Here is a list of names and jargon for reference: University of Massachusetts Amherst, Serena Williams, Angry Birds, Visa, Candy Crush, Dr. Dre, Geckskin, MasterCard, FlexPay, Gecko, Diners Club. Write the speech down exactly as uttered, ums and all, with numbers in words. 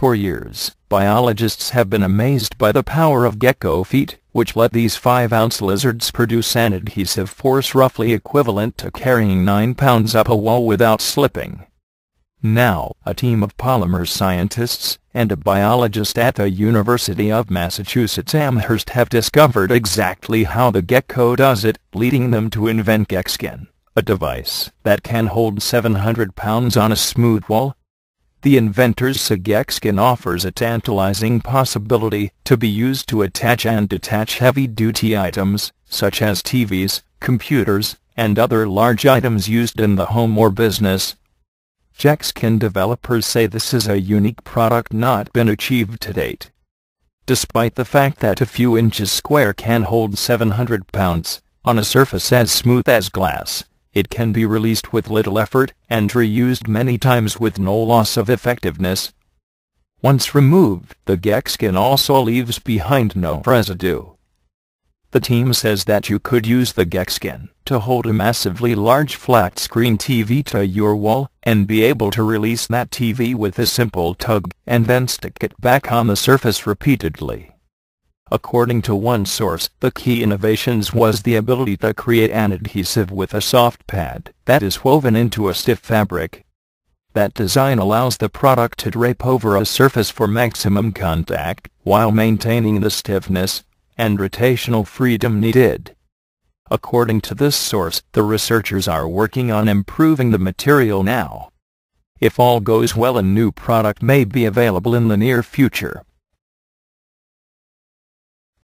For years, biologists have been amazed by the power of gecko feet, which let these five ounce lizards produce an adhesive force roughly equivalent to carrying nine pounds up a wall without slipping. Now, a team of polymer scientists and a biologist at the University of Massachusetts Amherst have discovered exactly how the gecko does it, leading them to invent Geckskin, a device that can hold seven hundred pounds on a smooth wall. The inventors say Geckskin offers a tantalizing possibility to be used to attach and detach heavy-duty items, such as T Vs, computers, and other large items used in the home or business. Geckskin developers say this is a unique product not been achieved to date. Despite the fact that a few inches square can hold seven hundred pounds, on a surface as smooth as glass, it can be released with little effort and reused many times with no loss of effectiveness. Once removed, the Geckskin also leaves behind no residue. The team says that you could use the Geckskin to hold a massively large flat-screen T V to your wall and be able to release that T V with a simple tug and then stick it back on the surface repeatedly. According to one source, the key innovations was the ability to create an adhesive with a soft pad that is woven into a stiff fabric. That design allows the product to drape over a surface for maximum contact while maintaining the stiffness and rotational freedom needed. According to this source, the researchers are working on improving the material now. If all goes well, a new product may be available in the near future.